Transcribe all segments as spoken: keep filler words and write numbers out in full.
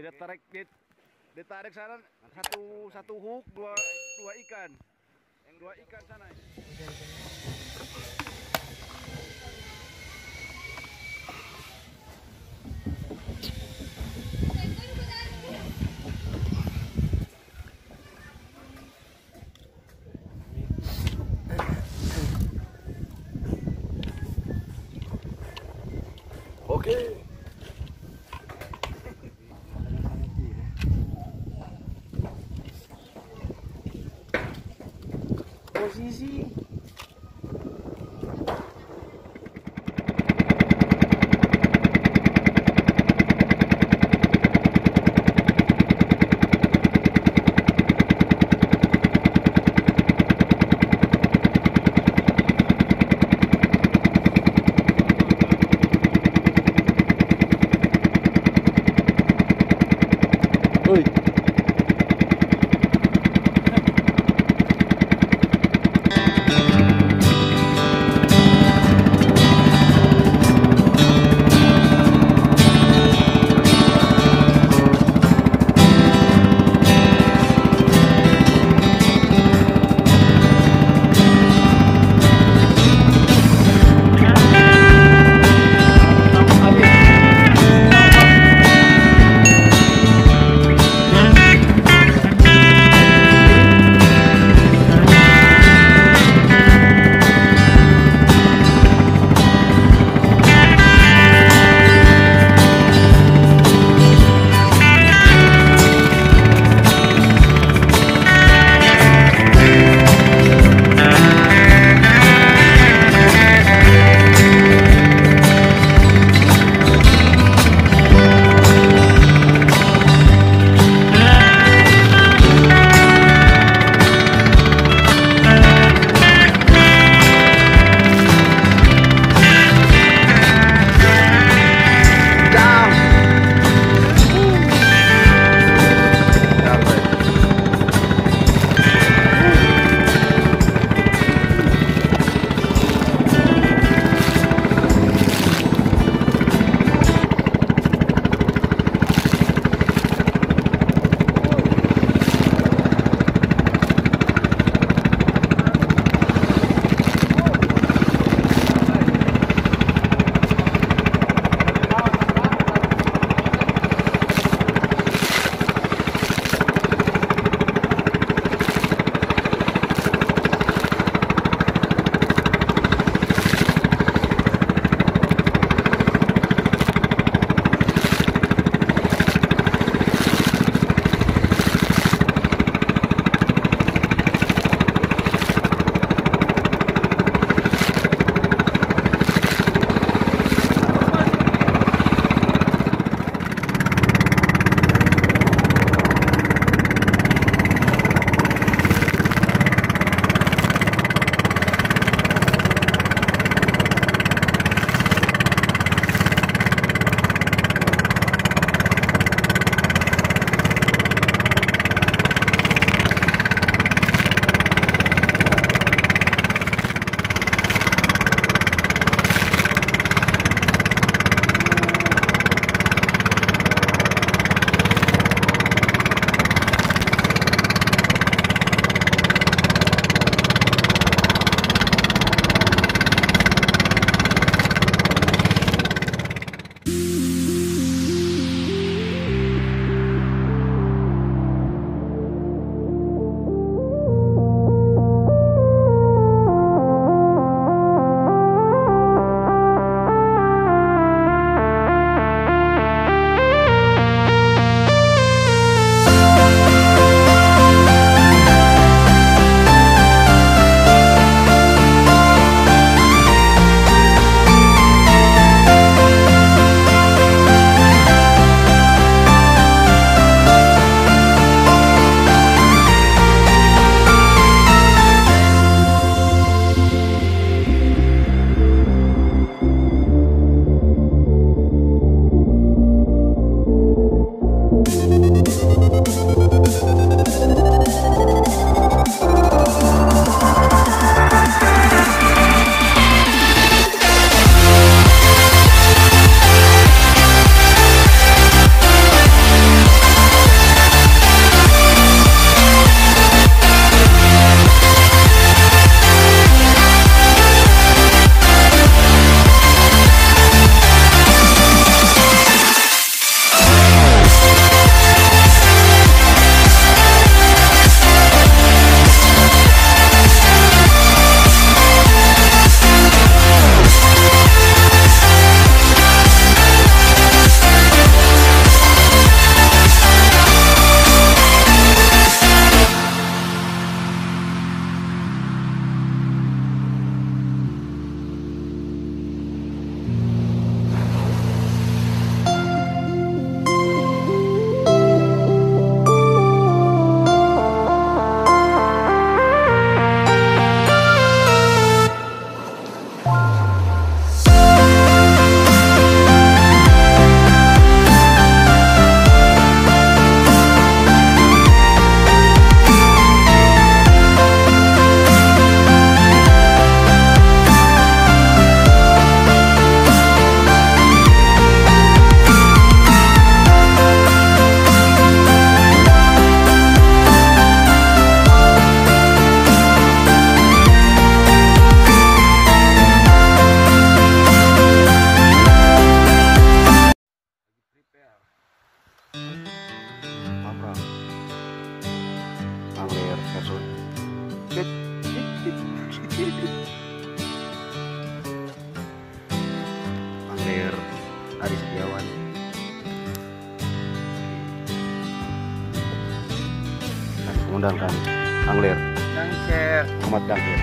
Dia tarik, dia, dia tarik sana satu satu hook dua dua ikan, dua ikan sana. Okay. Was easy. Yeah. also. Pamer Ari Setiawan. Kita mengundangkan Angler. Dangler. Ahmad Dangler.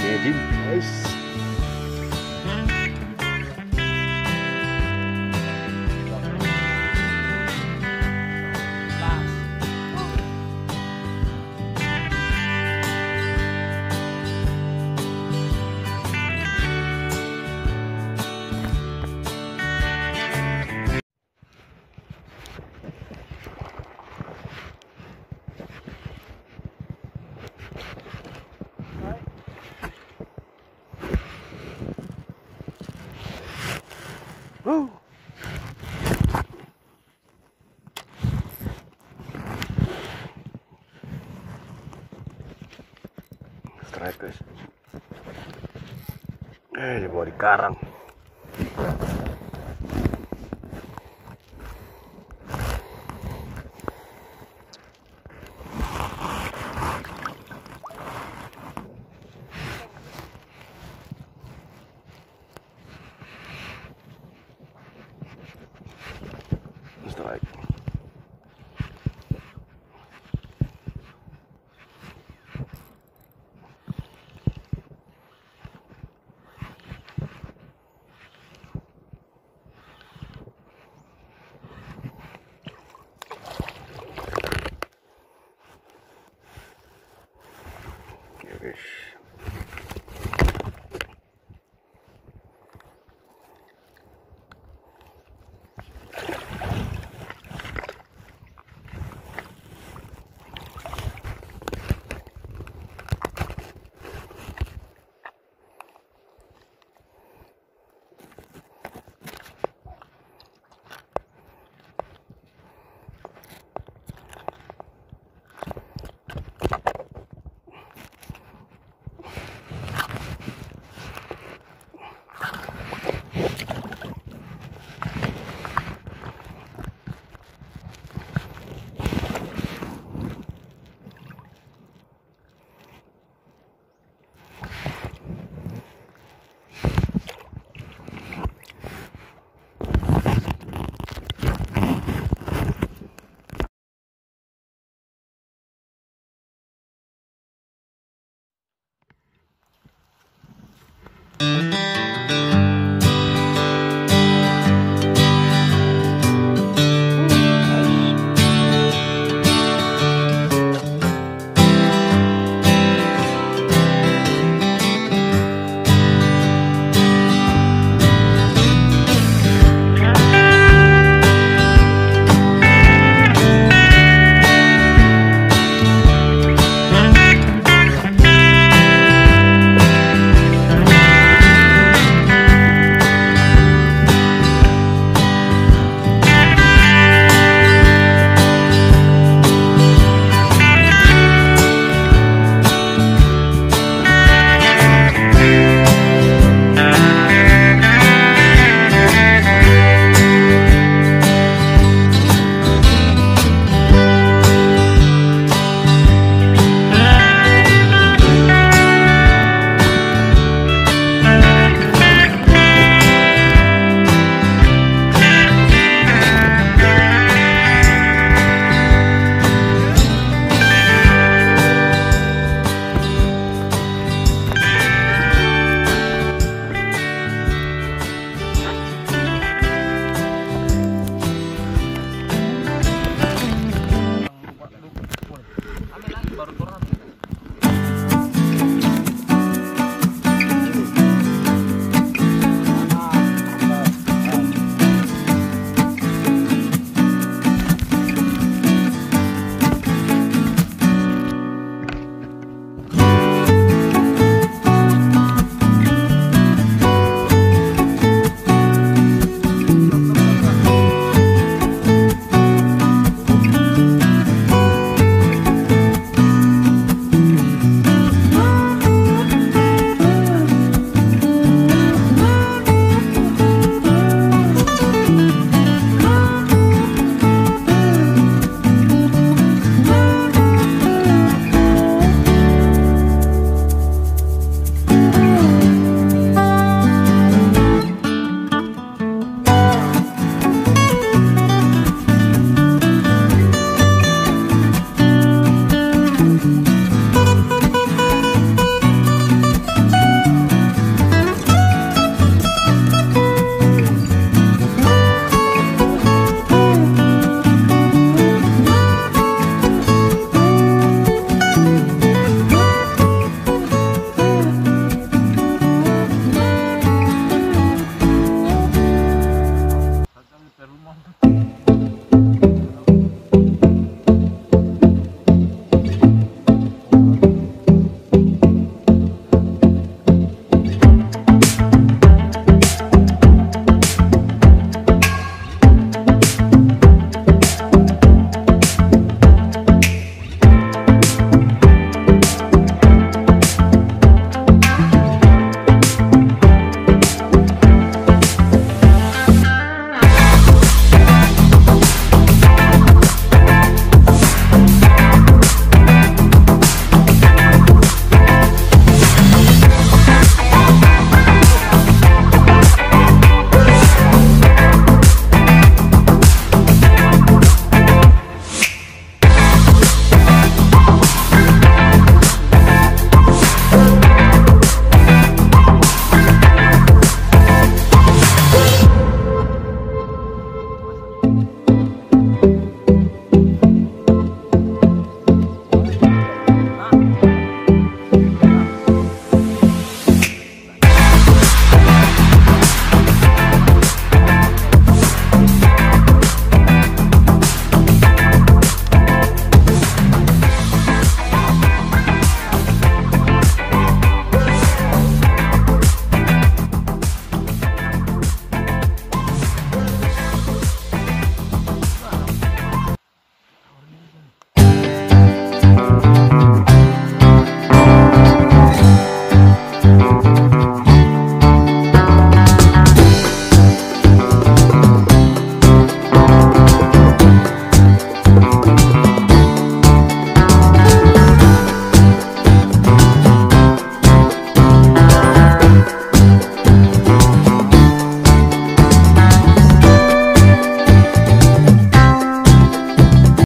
Jadi, guys. Woo! Strikers. Eh, di bawah di karang.